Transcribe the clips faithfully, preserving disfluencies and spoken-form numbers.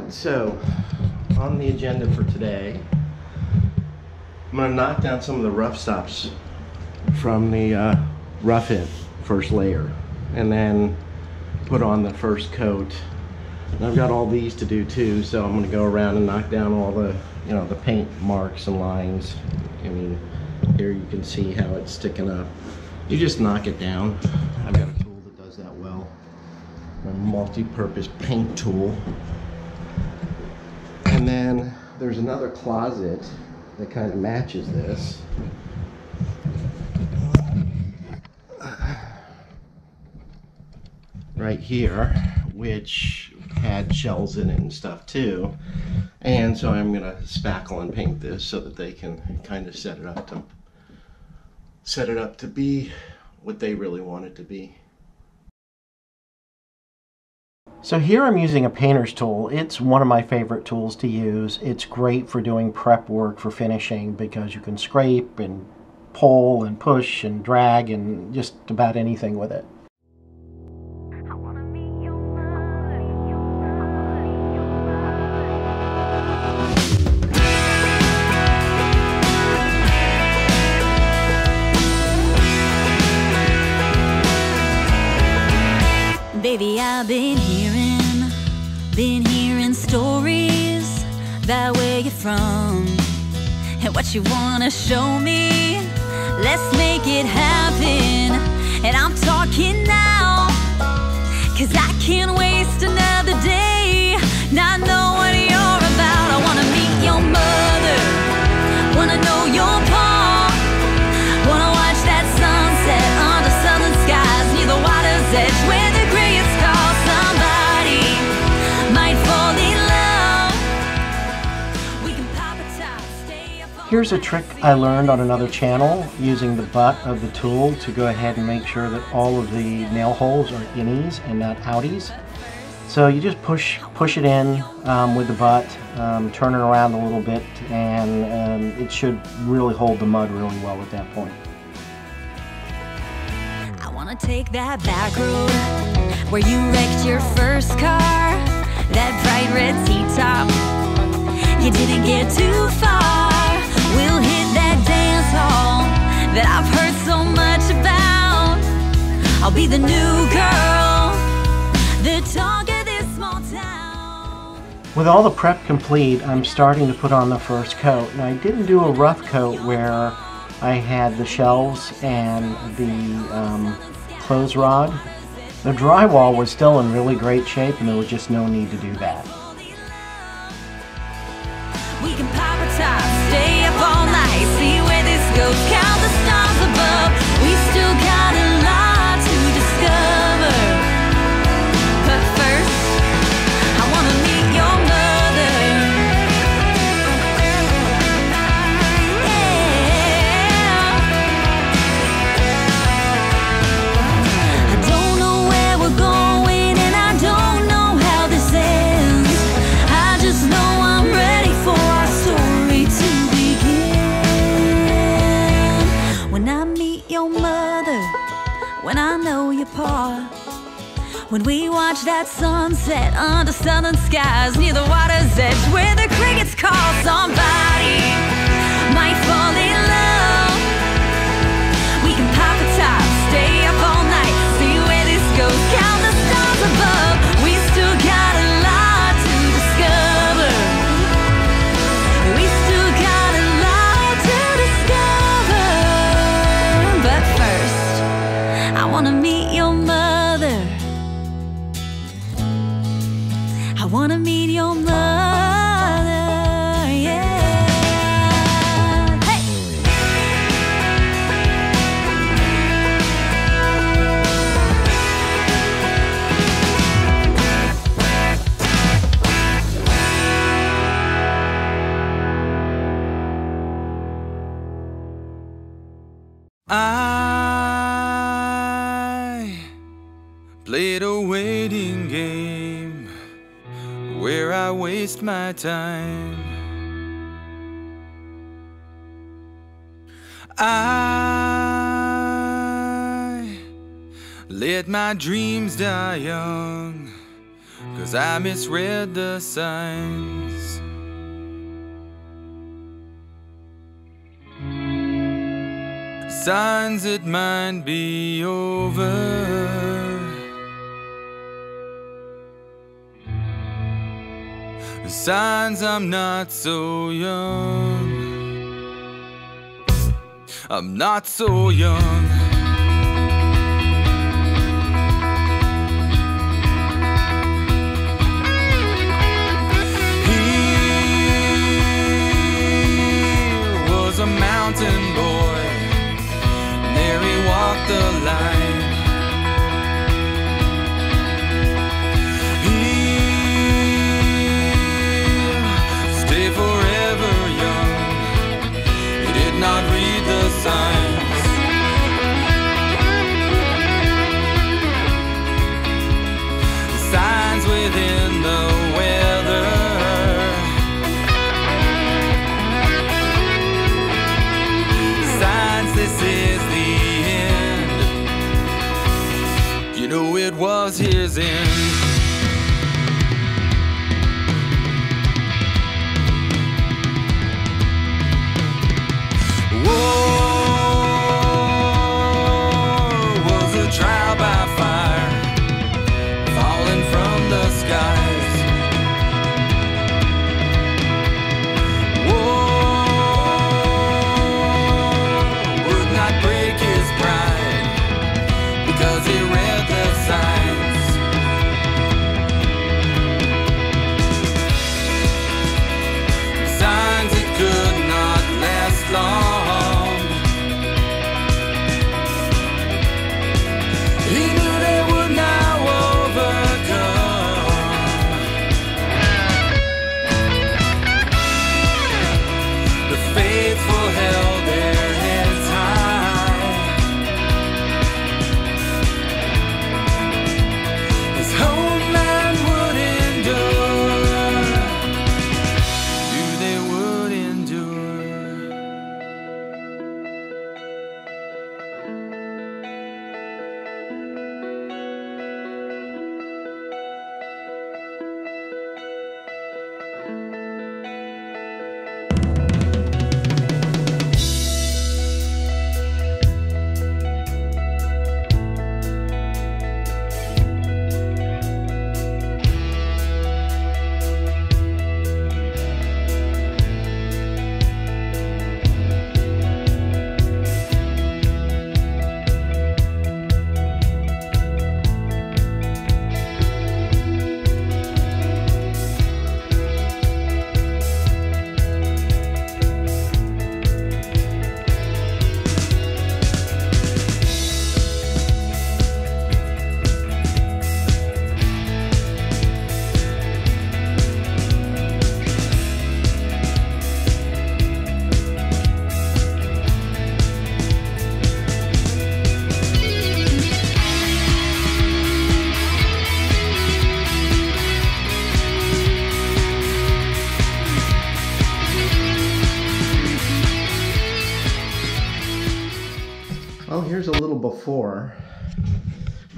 right, so on the agenda for today, I'm going to knock down some of the rough stops from the uh, rough it first layer and then put on the first coat. And I've got all these to do too, so I'm going to go around and knock down all the, you know, the paint marks and lines. I mean, here you can see how it's sticking up. You just knock it down. I've got a tool that does that well. My multi-purpose paint tool. And then there's another closet that kind of matches this. Right here, which had shells in it and stuff too. And so I'm gonna spackle and paint this so that they can kind of set it up to set it up to be what they really want it to be. So here I'm using a painter's tool. It's one of my favorite tools to use. It's great for doing prep work for finishing because you can scrape and pull and push and drag and just about anything with it. Baby, I've been hearing, been hearing stories about where you're from and what you wanna show me. Let's make it happen, and I'm talking now, cause I can't waste another day not knowing what you're about. I wanna meet your mother, wanna know your pa, wanna watch that sunset under southern skies near the water's edge where the gray. Here's a trick I learned on another channel using the butt of the tool to go ahead and make sure that all of the nail holes are innies and not outies. So you just push push it in um, with the butt, um, turn it around a little bit, and um, it should really hold the mud really well at that point. I wanna take that back road where you wrecked your first car, that bright red T-top. You didn't get too far. We'll hit that dance hall that I've heard so much about. I'll be the new girl, the talk of this small town. With all the prep complete, I'm starting to put on the first coat. Now, I didn't do a rough coat where I had the shelves and the um, clothes rod. The drywall was still in really great shape, and there was just no need to do that. We can pop a top, stay up all night, see where this goes, count the stars above. We still got a lot to discover. But first, I wanna meet your mother. Yeah. I don't know where we're going, and I don't know how this ends. I just know I'm ready for when we watch that sunset under southern skies near the water's edge where the crickets call. Somebody might fall in love. We can pop a top, stay up all night, see where this goes, count the stars above. We still got a lot to discover. We still got a lot to discover. But first, I wanna meet your mother. I wanna meet your mother, yeah. Hey. I played a waiting game where I waste my time. I let my dreams die young 'cause I misread the signs. Signs it might be over, signs I'm not so young, I'm not so young. He was a mountain boy, there he walked the line. He'll stay forever young, he did not read the signs. Signs within the weather, signs this is the knew it was his end. War was a trial by fire, falling from the skies. War would not break his pride, because he ran signs. Signs it could not last long. He knew they would now overcome. The faithful held their Here's a little before.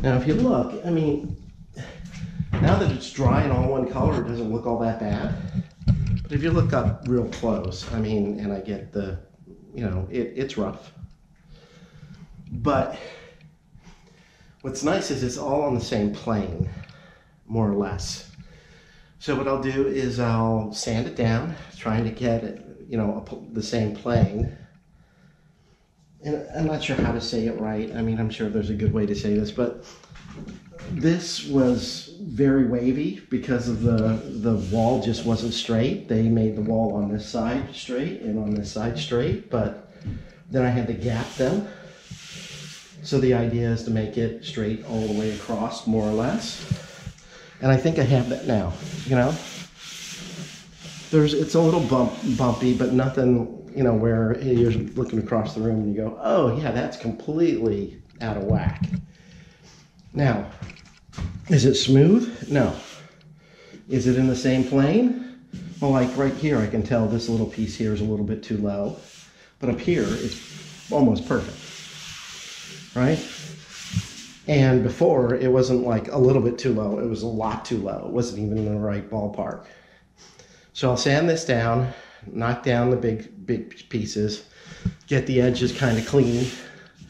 Now if you look, I mean, now that it's dry and all one color, it doesn't look all that bad. But if you look up real close, I mean, and I get the, you know, it, it's rough. But what's nice is it's all on the same plane, more or less. So what I'll do is I'll sand it down, trying to get it, you know, the same plane. And I'm not sure how to say it right. I mean, I'm sure there's a good way to say this, but this was very wavy because of the, the wall just wasn't straight. They made the wall on this side straight and on this side straight, but then I had to gap them. So the idea is to make it straight all the way across, more or less. And I think I have that now, you know? There's, it's a little bump, bumpy, but nothing, you know, where you're looking across the room and you go, oh yeah, that's completely out of whack. Now, is it smooth? No. Is it in the same plane? Well, like right here, I can tell this little piece here is a little bit too low, but up here, it's almost perfect, right? And before, it wasn't like a little bit too low. It was a lot too low. It wasn't even in the right ballpark. So I'll sand this down, knock down the big, big pieces, get the edges kind of clean,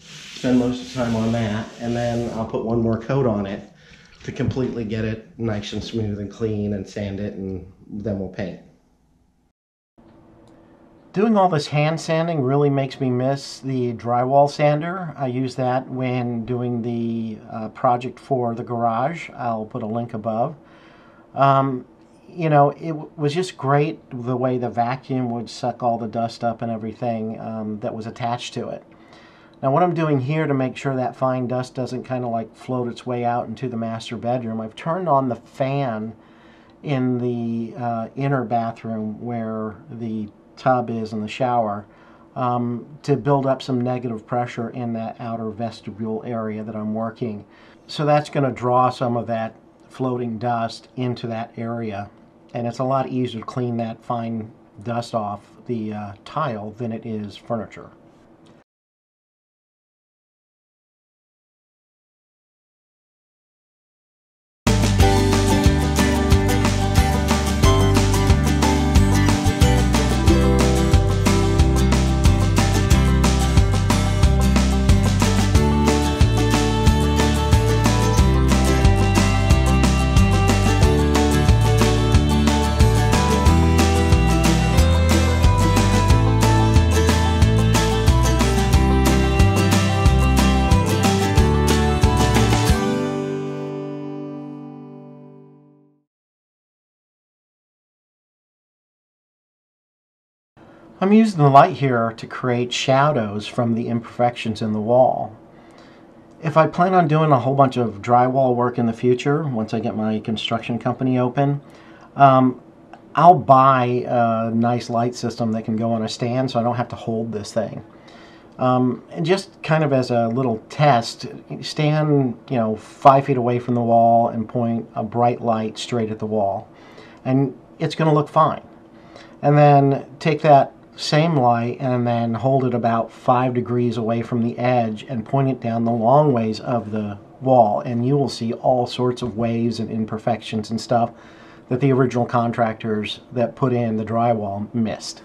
spend most of the time on that, and then I'll put one more coat on it to completely get it nice and smooth and clean and sand it, and then we'll paint. Doing all this hand sanding really makes me miss the drywall sander. I use that when doing the uh, project for the garage. I'll put a link above. Um, you know, it w was just great the way the vacuum would suck all the dust up and everything um, that was attached to it. Now what I'm doing here to make sure that fine dust doesn't kind of like float its way out into the master bedroom, I've turned on the fan in the uh, inner bathroom where the tub is in the shower um, to build up some negative pressure in that outer vestibule area that I'm working. So that's going to draw some of that floating dust into that area, and it's a lot easier to clean that fine dust off the uh, tile than it is furniture. I'm using the light here to create shadows from the imperfections in the wall. If I plan on doing a whole bunch of drywall work in the future, once I get my construction company open, um, I'll buy a nice light system that can go on a stand so I don't have to hold this thing. Um, and just kind of as a little test, stand, you know, five feet away from the wall and point a bright light straight at the wall. And it's going to look fine. And then take that same light and then hold it about five degrees away from the edge and point it down the long ways of the wall, and you will see all sorts of waves and imperfections and stuff that the original contractors that put in the drywall missed.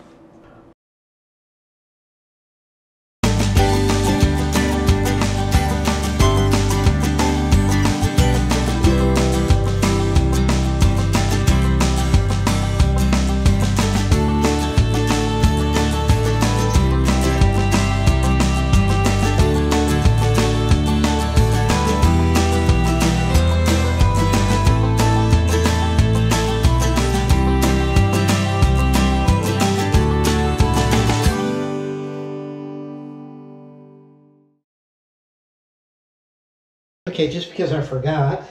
Okay, just because I forgot,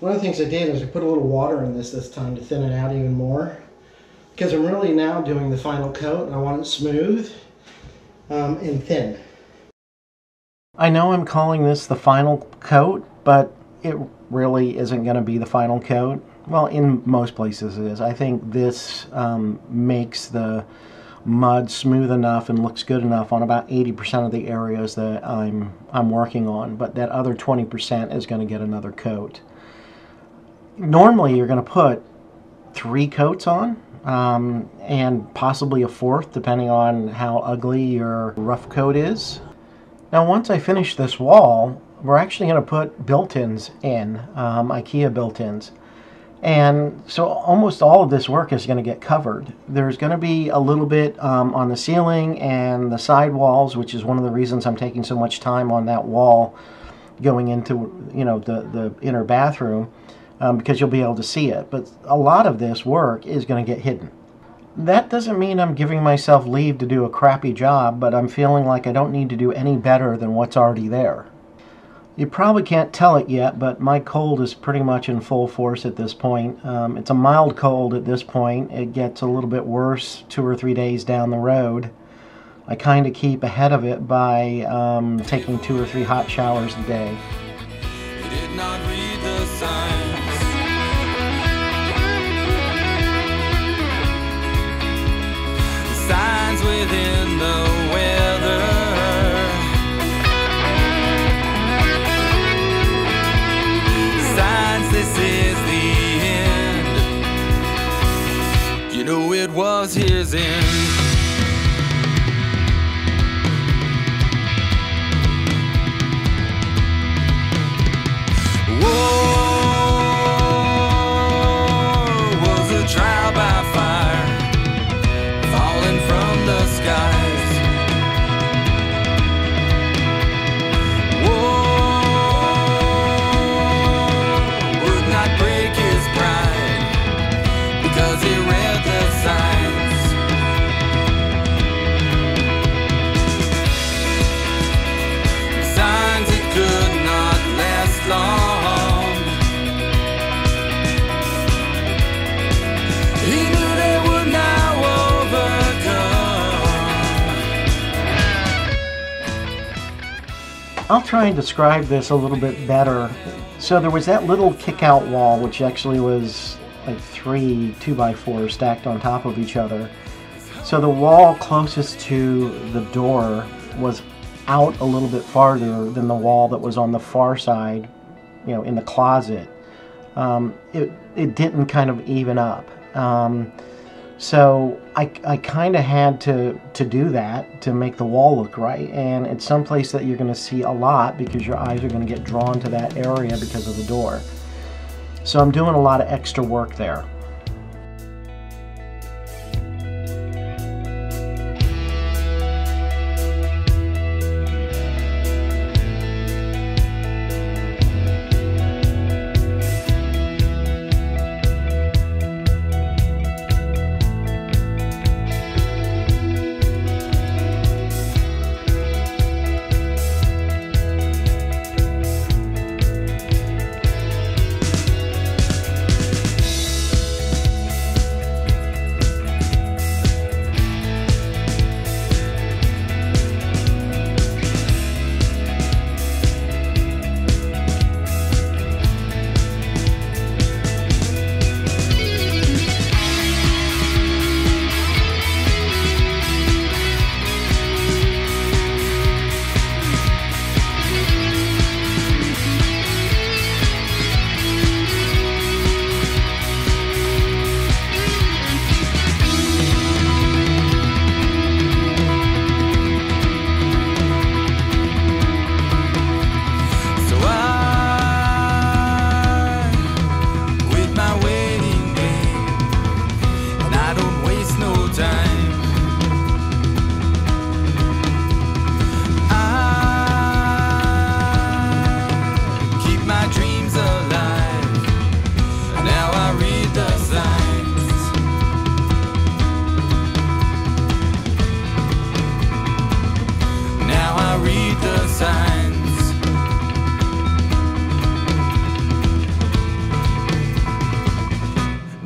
one of the things I did is I put a little water in this this time to thin it out even more, because I'm really now doing the final coat and I want it smooth um, and thin. I know I'm calling this the final coat, but it really isn't going to be the final coat. Well, in most places it is. I think this um, makes the mud smooth enough and looks good enough on about eighty percent of the areas that I'm I'm working on, but that other twenty percent is going to get another coat. Normally you're going to put three coats on um, and possibly a fourth depending on how ugly your rough coat is. Now once I finish this wall, we're actually going to put built-ins in, um, IKEA built-ins. And so almost all of this work is going to get covered. There's going to be a little bit um, on the ceiling and the side walls, which is one of the reasons I'm taking so much time on that wall going into, you know, the, the inner bathroom, um, because you'll be able to see it. But a lot of this work is going to get hidden. That doesn't mean I'm giving myself leave to do a crappy job, but I'm feeling like I don't need to do any better than what's already there. You probably can't tell it yet, but my cold is pretty much in full force at this point. Um, it's a mild cold at this point. It gets a little bit worse two or three days down the road. I kind of keep ahead of it by um, taking two or three hot showers a day. You did not read the signs. The signs within the weather. you know it was his end. I'll try and describe this a little bit better. So there was that little kick-out wall, which actually was like three two by fours stacked on top of each other. So the wall closest to the door was out a little bit farther than the wall that was on the far side, you know, in the closet. Um, it, it didn't kind of even up. Um, So I, I kind of had to, to do that to make the wall look right, and it's someplace that you're going to see a lot because your eyes are going to get drawn to that area because of the door. So I'm doing a lot of extra work there.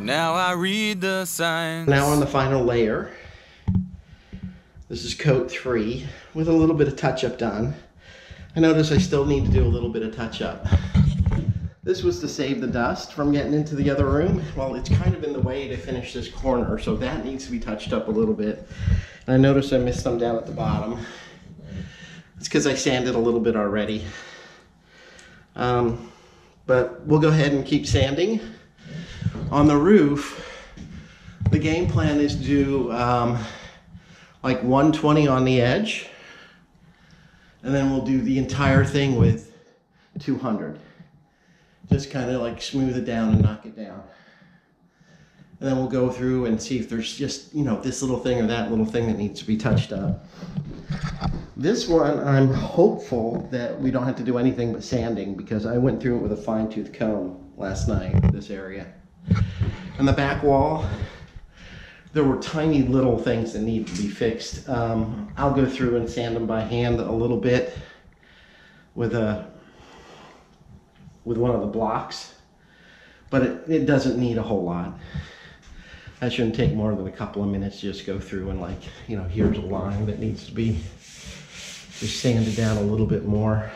Now I read the signs. Now on the final layer. This is coat three with a little bit of touch-up done. I notice I still need to do a little bit of touch-up. This was to save the dust from getting into the other room. Well, it's kind of in the way to finish this corner, so that needs to be touched up a little bit. And I noticed I missed some down at the bottom. It's because I sanded a little bit already. Um, but we'll go ahead and keep sanding. On the roof, the game plan is to do um, like one twenty on the edge, and then we'll do the entire thing with two hundred. Just kind of like smooth it down and knock it down. And then we'll go through and see if there's just, you know, this little thing or that little thing that needs to be touched up. This one, I'm hopeful that we don't have to do anything but sanding, because I went through it with a fine-tooth comb last night, this area. On the back wall, there were tiny little things that need to be fixed. Um, I'll go through and sand them by hand a little bit with a with one of the blocks, but it, it doesn't need a whole lot. That shouldn't take more than a couple of minutes to just go through and, like, you know, here's a line that needs to be just sanded down a little bit more.